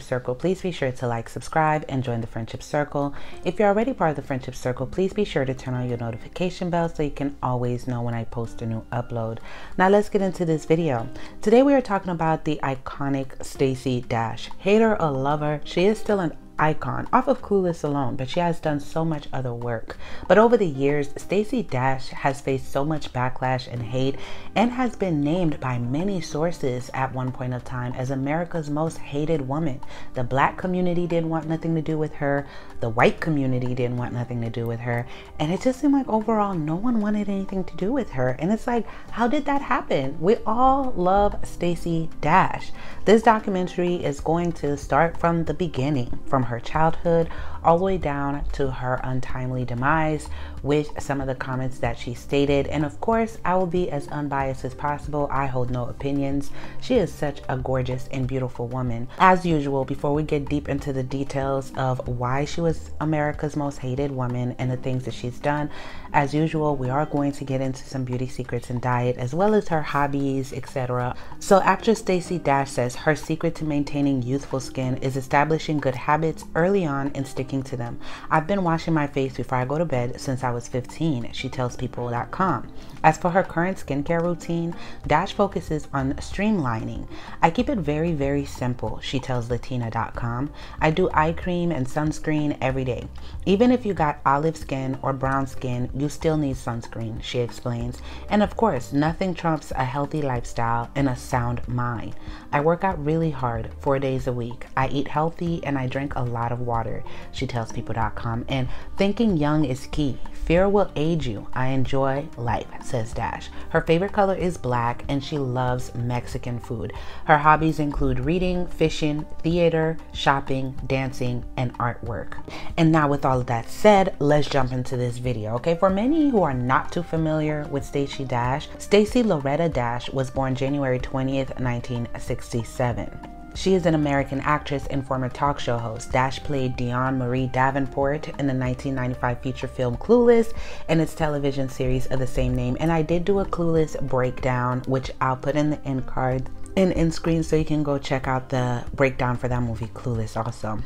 Circle, please be sure to like, subscribe, and join the Friendship Circle. If you're already part of the Friendship Circle, please be sure to turn on your notification bell so you can always know when I post a new upload. Now let's get into this video. Today we are talking about the iconic Stacey Dash. Hater or lover, she is still an icon off of Clueless alone, but she has done so much other work. But over the years, Stacey Dash has faced so much backlash and hate and has been named by many sources at one point of time as America's most hated woman. The black community didn't want nothing to do with her. The white community didn't want nothing to do with her. And it just seemed like overall, no one wanted anything to do with her. And it's like, how did that happen? We all love Stacey Dash. This documentary is going to start from the beginning, from her childhood all the way down to her untimely demise, with some of the comments that she stated. And of course, I will be as unbiased as possible. I hold no opinions. She is such a gorgeous and beautiful woman. As usual, before we get deep into the details of why she was America's most hated woman and the things that she's done, as usual, we are going to get into some beauty secrets and diet, as well as her hobbies, etc. So actress Stacey Dash says her secret to maintaining youthful skin is establishing good habits early on and sticking to them. I've been washing my face before I go to bed since I was 15, she tells people.com. As for her current skincare routine, Dash focuses on streamlining. I keep it very, very simple, she tells Latina.com. I do eye cream and sunscreen every day. Even if you got olive skin or brown skin, you still need sunscreen, she explains. And of course, nothing trumps a healthy lifestyle and a sound mind. I work out really hard 4 days a week. I eat healthy and I drink a lot of water, she tells people.com. And thinking young is key. Fear will age you. I enjoy life, says Dash. Her favorite color is black and she loves Mexican food. Her hobbies include reading, fishing, theater, shopping, dancing, and artwork. And now with all of that said, let's jump into this video, okay? For many who are not too familiar with Stacey Dash, Stacey Loretta Dash was born January 20th, 1967. She is an American actress and former talk show host. Dash played Dionne Marie Davenport in the 1995 feature film Clueless and its television series of the same name. And I did do a Clueless breakdown, which I'll put in the end card and end screen so you can go check out the breakdown for that movie, Clueless, also.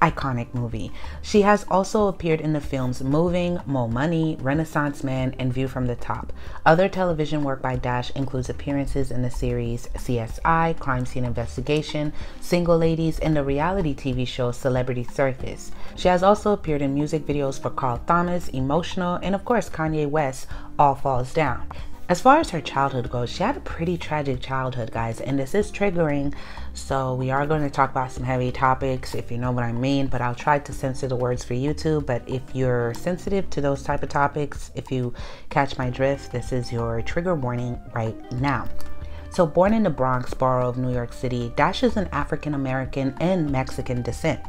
Iconic movie. She has also appeared in the films Moving, Mo' Money, Renaissance Man, and View from the Top. Other television work by Dash includes appearances in the series CSI, Crime Scene Investigation, Single Ladies, and the reality TV show Celebrity Surface. She has also appeared in music videos for Carl Thomas, Emotional, and of course Kanye West's All Falls Down. As far as her childhood goes, she had a pretty tragic childhood, guys, and this is triggering, so we are going to talk about some heavy topics, if you know what I mean, but I'll try to censor the words for YouTube. But if you're sensitive to those type of topics, if you catch my drift, this is your trigger warning right now. So born in the Bronx borough of New York City, Dash is an African American and Mexican descent.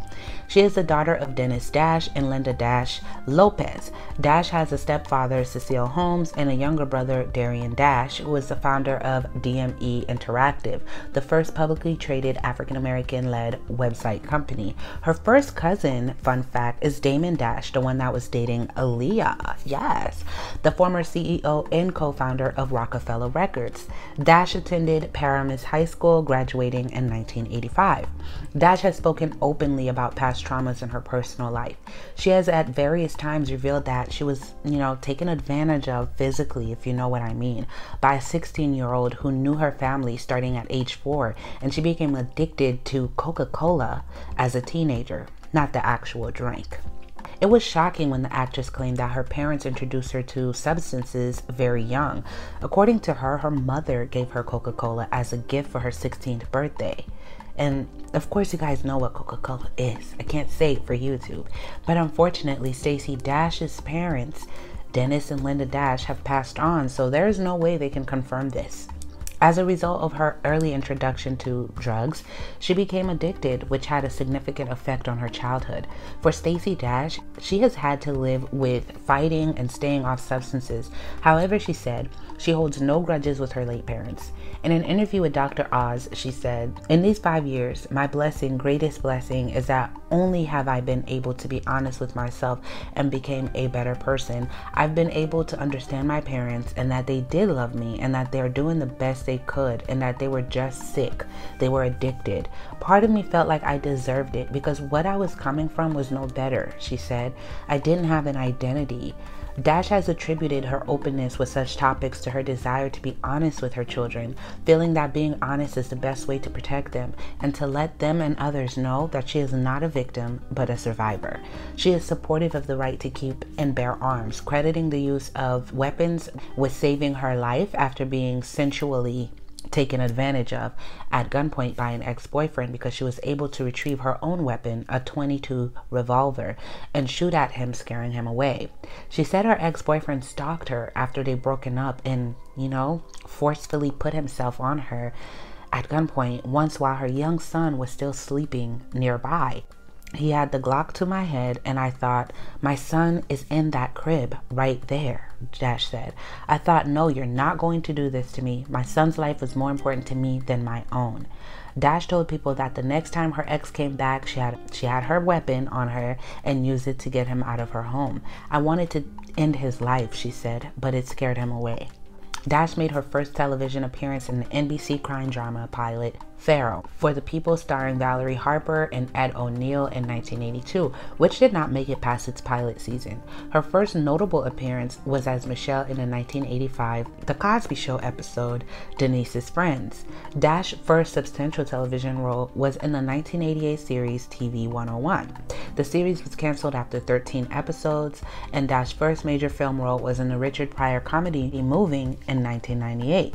She is the daughter of Dennis Dash and Linda Dash Lopez. Dash has a stepfather, Cecile Holmes, and a younger brother, Darian Dash, who is the founder of DME Interactive, the first publicly traded African American-led website company. Her first cousin, fun fact, is Damon Dash, the one that was dating Aaliyah, yes, the former CEO and co-founder of Rockefeller Records. Dash attended Paramus High School, graduating in 1985. Dash has spoken openly about past traumas in her personal life. She has at various times revealed that she was, taken advantage of physically, if you know what I mean, by a 16-year-old who knew her family starting at age 4, and she became addicted to Coca-Cola as a teenager, not the actual drink. It was shocking when the actress claimed that her parents introduced her to substances very young. According to her, her mother gave her Coca-Cola as a gift for her 16th birthday. And of course, you guys know what Coca-Cola is. I can't say it for YouTube. But unfortunately, Stacey Dash's parents, Dennis and Linda Dash, have passed on, so there is no way they can confirm this. As a result of her early introduction to drugs, she became addicted, which had a significant effect on her childhood. For Stacey Dash, she has had to live with fighting and staying off substances. However, she said she holds no grudges with her late parents. In an interview with Dr. Oz, she said, "In these 5 years, my blessing, greatest blessing, is that only have I been able to be honest with myself and became a better person, I've been able to understand my parents and that they did love me and that they're doing the best they could and that they were just sick. They were addicted. Part of me felt like I deserved it because what I was coming from was no better, she said. I didn't have an identity. Dash has attributed her openness with such topics to her desire to be honest with her children, feeling that being honest is the best way to protect them and to let them and others know that she is not a victim, but a survivor. She is supportive of the right to keep and bear arms, crediting the use of weapons with saving her life after being sensually taken advantage of at gunpoint by an ex-boyfriend because she was able to retrieve her own weapon, a .22 revolver, and shoot at him, scaring him away. She said her ex-boyfriend stalked her after they'd broken up and, you know, forcefully put himself on her at gunpoint once while her young son was still sleeping nearby. He had the Glock to my head and I thought, my son is in that crib right there, Dash said. I thought, no, you're not going to do this to me. My son's life was more important to me than my own. Dash told people that the next time her ex came back, she had her weapon on her and used it to get him out of her home. I wanted to end his life, she said, but it scared him away. Dash made her first television appearance in the NBC crime drama pilot, Farrell's for The People, starring Valerie Harper and Ed O'Neill in 1982, which did not make it past its pilot season. Her first notable appearance was as Michelle in the 1985 The Cosby Show episode, Denise's Friends. Dash's first substantial television role was in the 1988 series TV 101. The series was canceled after 13 episodes, and Dash's first major film role was in the Richard Pryor comedy Moving in 1998.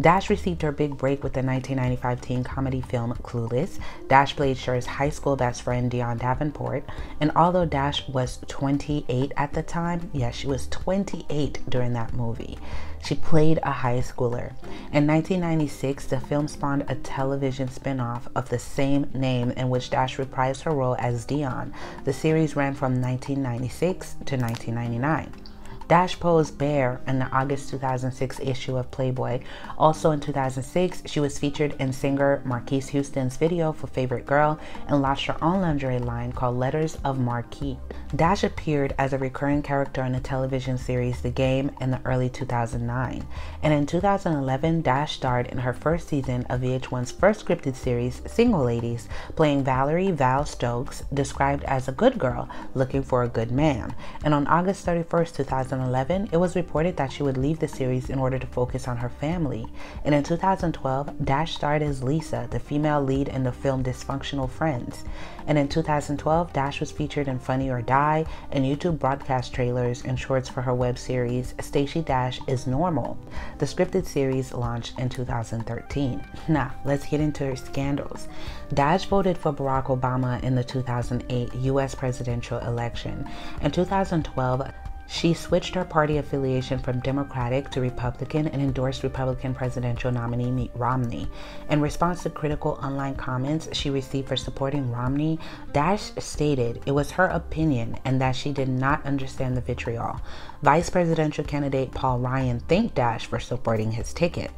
Dash received her big break with the 1995 teen comedy film Clueless. Dash played Cher's high school best friend Dionne Davenport, and although Dash was 28 at the time, yes, she was 28 during that movie, she played a high schooler. In 1996, the film spawned a television spin-off of the same name in which Dash reprised her role as Dionne. The series ran from 1996 to 1999. Dash posed bare in the August 2006 issue of Playboy. Also in 2006, she was featured in singer Marquise Houston's video for Favorite Girl and launched her own lingerie line called Letters of Marque. Dash appeared as a recurring character in the television series The Game in the early 2009. And in 2011, Dash starred in her first season of VH1's first scripted series, Single Ladies, playing Valerie Val Stokes, described as a good girl looking for a good man. And on August 31st, 2011, it was reported that she would leave the series in order to focus on her family. And in 2012, Dash starred as Lisa, the female lead in the film Dysfunctional Friends. And in 2012, Dash was featured in Funny or Die and YouTube broadcast trailers and shorts for her web series Stacey Dash is Normal. The scripted series launched in 2013. Now, let's get into her scandals. Dash voted for Barack Obama in the 2008 US presidential election. In 2012, she switched her party affiliation from Democratic to Republican and endorsed Republican presidential nominee Mitt Romney. In response to critical online comments she received for supporting Romney, Dash stated it was her opinion and that she did not understand the vitriol. Vice presidential candidate Paul Ryan thanked Dash for supporting his ticket.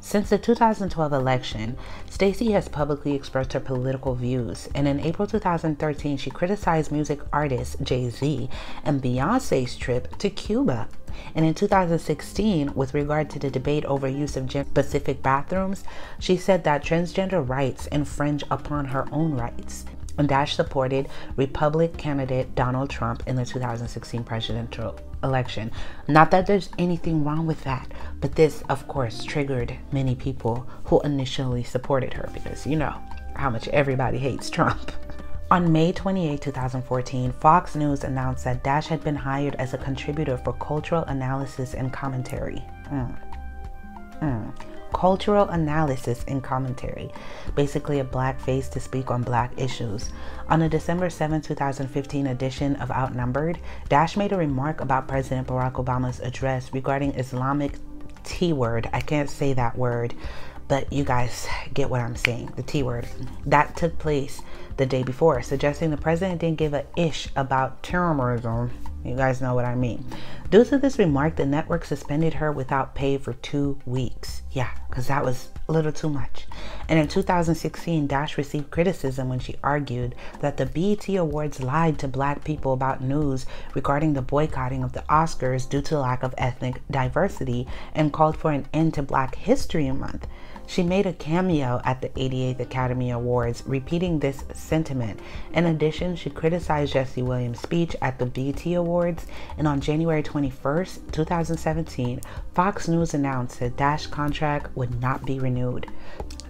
Since the 2012 election, Stacey has publicly expressed her political views, and in April 2013, she criticized music artist Jay-Z and Beyoncé's trip to Cuba. And in 2016, with regard to the debate over use of gender-specific bathrooms, she said that transgender rights infringe upon her own rights. And Dash supported Republican candidate Donald Trump in the 2016 presidential election. Not that there's anything wrong with that, but this, of course, triggered many people who initially supported her because you know how much everybody hates Trump. On May 28, 2014, Fox News announced that Dash had been hired as a contributor for cultural analysis and commentary. Cultural analysis and commentary, basically a blackface to speak on black issues. On the December 7, 2015 edition of Outnumbered, Dash made a remark about President Barack Obama's address regarding Islamic T-word. I can't say that word, but you guys get what I'm saying, the T-word. That took place the day before, suggesting the president didn't give a ish about terrorism You guys know what I mean. Due to this remark, the network suspended her without pay for 2 weeks. Yeah, because that was a little too much. And in 2016, Dash received criticism when she argued that the BET Awards lied to Black people about news regarding the boycotting of the Oscars due to lack of ethnic diversity and called for an end to Black History Month. She made a cameo at the 88th Academy Awards, repeating this sentiment. In addition, she criticized Jesse Williams' speech at the BET Awards, and on January 21st, 2017, Fox News announced that Dash's contract would not be renewed.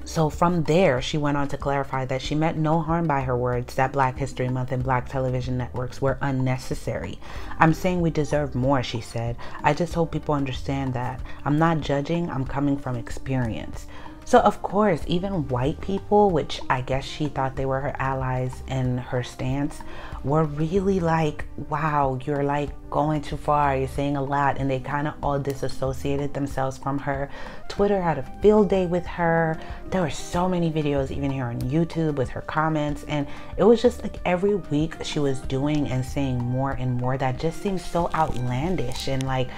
So from there, she went on to clarify that she meant no harm by her words, that Black History Month and Black television networks were unnecessary. "I'm saying we deserve more," she said. "I just hope people understand that. I'm not judging, I'm coming from experience." So of course, even white people, which I guess she thought they were her allies in her stance, were really like, wow, you're like going too far, you're saying a lot, and they kind of all disassociated themselves from her. Twitter had a field day with her. There were so many videos even here on YouTube with her comments, and it was just like every week she was doing and saying more and more that just seems so outlandish and like,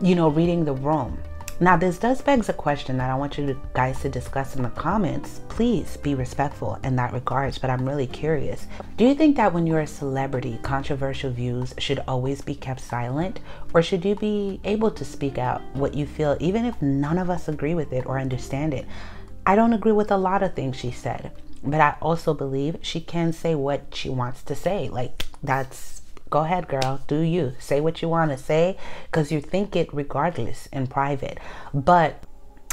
you know, reading the room. Now, this does begs a question that I want you guys to discuss in the comments. Please be respectful in that regards, but I'm really curious. Do you think that when you're a celebrity, controversial views should always be kept silent? Or should you be able to speak out what you feel, even if none of us agree with it or understand it? I don't agree with a lot of things she said, but I also believe she can say what she wants to say. Like, that's... go ahead, girl, do you. Say what you want to say, because you think it regardless in private. But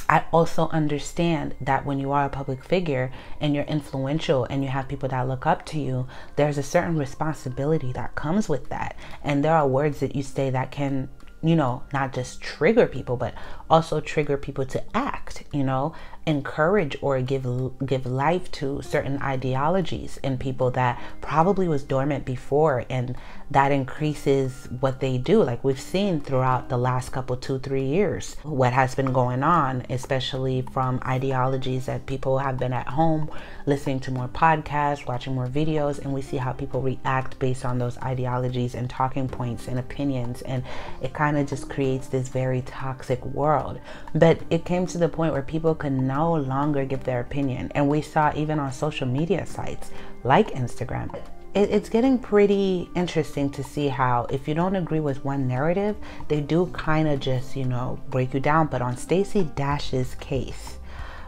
I also understand that when you are a public figure and you're influential and you have people that look up to you, there's a certain responsibility that comes with that. And there are words that you say that can, you know, not just trigger people, but also trigger people to act, you know, encourage or give life to certain ideologies in people that probably was dormant before, and that increases what they do. Like we've seen throughout the last couple 2-3 years what has been going on, especially from ideologies that people have been at home listening to more podcasts, watching more videos, and we see how people react based on those ideologies and talking points and opinions, and it kind of just creates this very toxic world. But it came to the point where people could no longer give their opinion, and we saw even on social media sites like Instagram. It's getting pretty interesting to see how if you don't agree with one narrative, they do kind of just, you know, break you down. But on Stacey Dash's case,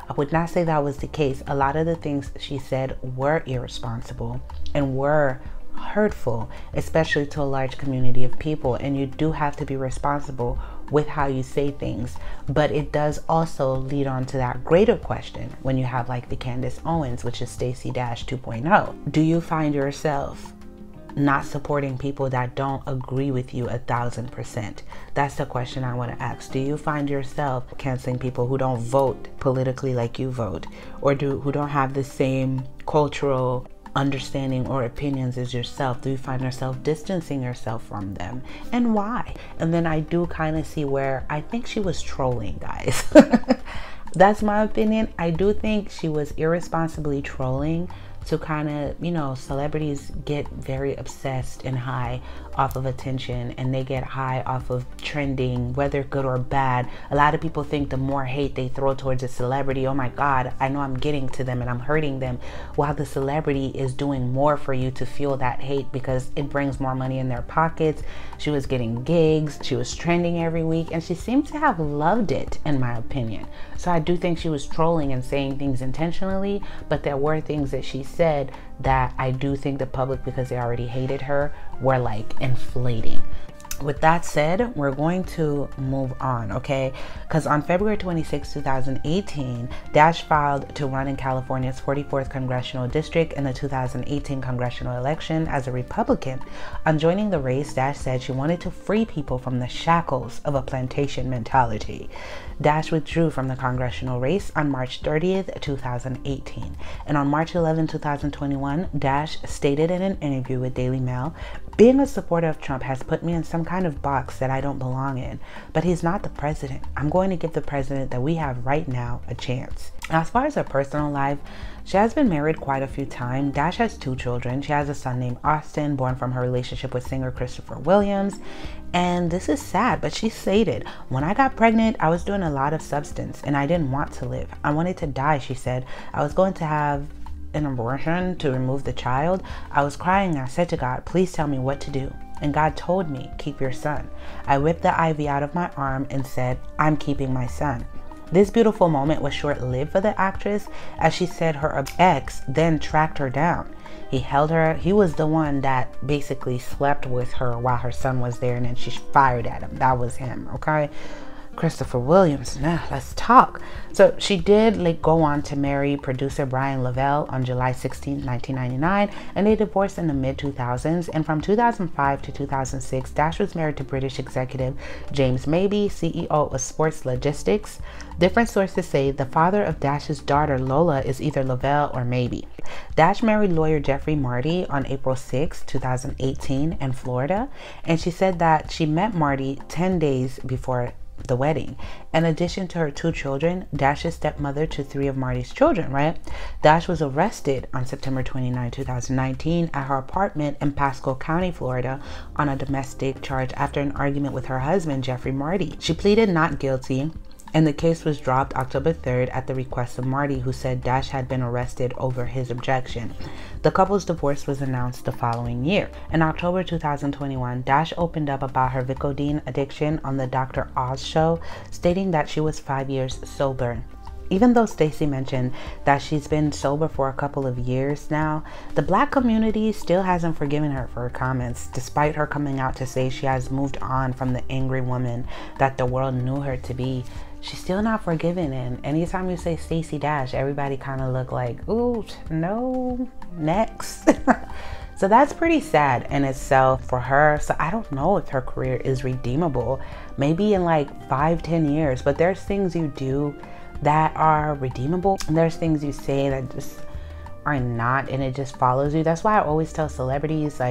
I would not say that was the case. A lot of the things she said were irresponsible and were hurtful, especially to a large community of people, and you do have to be responsible with how you say things. But it does also lead on to that greater question when you have like the Candace Owens, which is Stacey Dash 2.0. Do you find yourself not supporting people that don't agree with you 1,000%? That's the question I want to ask. Do you find yourself canceling people who don't vote politically like you vote, or who don't have the same cultural understanding or opinions as yourself? Do you find yourself distancing yourself from them, and why? And then I do kind of see where I think she was trolling, guys. That's my opinion. I do think she was irresponsibly trolling to kind of, you know, celebrities get very obsessed and high off of attention, and they get high off of trending, whether good or bad. A lot of people think the more hate they throw towards a celebrity, oh my God, I know I'm getting to them and I'm hurting them, while the celebrity is doing more for you to fuel that hate because it brings more money in their pockets. She was getting gigs, she was trending every week, and she seemed to have loved it, in my opinion. So I do think she was trolling and saying things intentionally, but there were things that she said that I do think the public, because they already hated her, were like inflating. With that said, we're going to move on, okay? Because on February 26, 2018, Dash filed to run in California's 44th congressional district in the 2018 congressional election as a Republican. On joining the race, Dash said she wanted to free people from the shackles of a plantation mentality. Dash withdrew from the congressional race on March 30th, 2018. And on March 11, 2021, Dash stated in an interview with Daily Mail, "Being a supporter of Trump has put me in some kind of box that I don't belong in, but he's not the president. I'm going to give the president that we have right now a chance." As far as her personal life, She has been married quite a few times. Dash has 2 children. She has a son named Austin, born from her relationship with singer Christopher Williams. And this is sad, but she stated, "When I got pregnant, I was doing a lot of substance and I didn't want to live. I wanted to die," she said. "I was going to have an abortion to remove the child. I was crying and I said to God, please tell me what to do. And God told me, keep your son. I whipped the IV out of my arm and said, I'm keeping my son." This beautiful moment was short-lived for the actress, as she said her ex then tracked her down. He held her. He was the one that basically slept with her while her son was there, and then she fired at him. That was him, okay? Christopher Williams, nah, let's talk. So she did go on to marry producer Brian Lavelle on July 16, 1999, and they divorced in the mid-2000s. And from 2005 to 2006, Dash was married to British executive James Mabey, CEO of Sports Logistics. Different sources say the father of Dash's daughter Lola is either Lavelle or Mabey. Dash married lawyer Jeffrey Marty on April 6, 2018 in Florida, and she said that she met Marty 10 days before the wedding. In addition to her 2 children, Dash is stepmother to 3 of Marty's children, right? Dash was arrested on September 29, 2019 at her apartment in Pasco County, Florida on a domestic charge after an argument with her husband, Jeffrey Marty. She pleaded not guilty, and the case was dropped October 3rd at the request of Marty, who said Dash had been arrested over his objection. The couple's divorce was announced the following year. In October 2021, Dash opened up about her Vicodin addiction on the Dr. Oz show, stating that she was 5 years sober. Even though Stacey mentioned that she's been sober for a couple of years now, the Black community still hasn't forgiven her for her comments, despite her coming out to say she has moved on from the angry woman that the world knew her to be. She's still not forgiven, and anytime you say Stacey Dash, everybody kind of look like, ooh, no, next. So that's pretty sad in itself for her. So I don't know if her career is redeemable, maybe in 5-10 years, but there's things you do that are redeemable, and there's things you say that just are not, and it just follows you. That's why I always tell celebrities,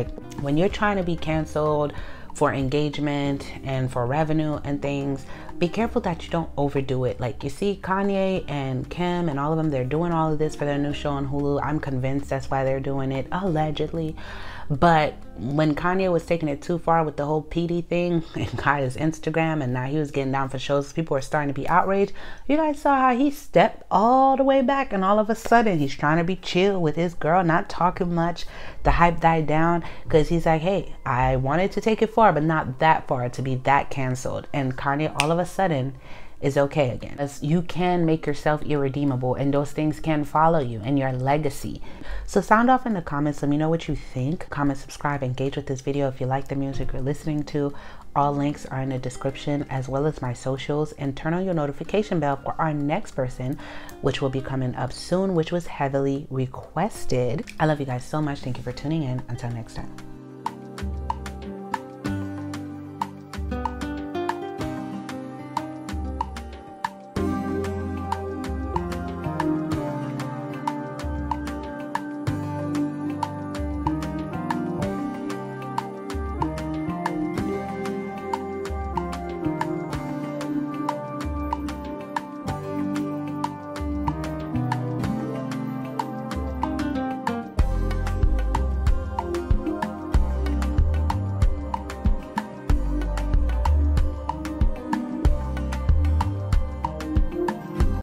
when you're trying to be canceled for engagement and for revenue and things, be careful that you don't overdo it. You see Kanye and Kim and all of them, they're doing all of this for their new show on Hulu. I'm convinced that's why they're doing it, allegedly. But when Kanye was taking it too far with the whole PD thing and got his Instagram, and now he was getting down for shows, people are starting to be outraged. You guys saw how he stepped all the way back, and all of a sudden he's trying to be chill with his girl, not talking much. The hype died down because he's like, hey, I wanted to take it far, but not that far to be that canceled. And Kanye all of a sudden is okay again. You can make yourself irredeemable, and those things can follow you and your legacy. So sound off in the comments. Let me know what you think. Comment, subscribe, engage with this video if you like the music you're listening to. All links are in the description, as well as my socials, and turn on your notification bell for our next person, which will be coming up soon, which was heavily requested. I love you guys so much. Thank you for tuning in. Until next time.